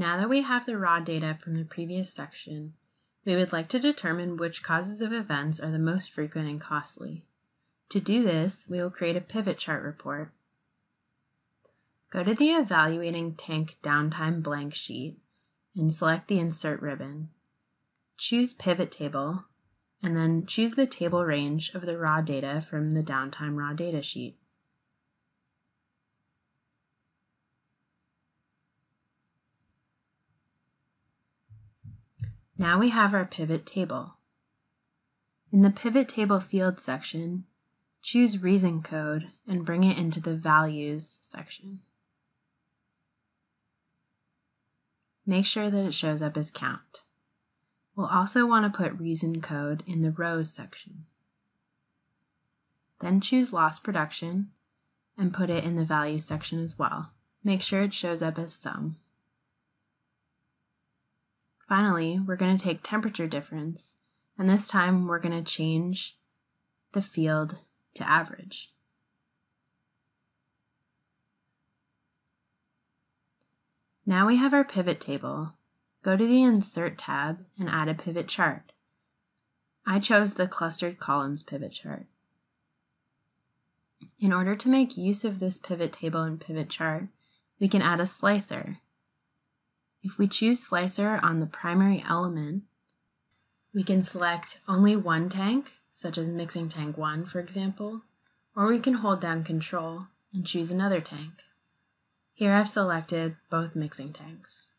Now that we have the raw data from the previous section, we would like to determine which causes of events are the most frequent and costly. To do this, we will create a pivot chart report. Go to the Evaluating Tank Downtime blank sheet and select the Insert ribbon. Choose Pivot Table, and then choose the table range of the raw data from the Downtime Raw Data sheet. Now we have our pivot table. In the Pivot Table field section, choose Reason Code and bring it into the Values section. Make sure that it shows up as Count. We'll also want to put Reason Code in the Rows section. Then choose Lost Production and put it in the Values section as well. Make sure it shows up as Sum. Finally, we're going to take temperature difference, and this time we're going to change the field to average. Now we have our pivot table. Go to the Insert tab and add a pivot chart. I chose the Clustered Columns pivot chart. In order to make use of this pivot table and pivot chart, we can add a slicer. If we choose Slicer on the primary element, we can select only one tank, such as Mixing Tank 1, for example, or we can hold down Control and choose another tank. Here I've selected both mixing tanks.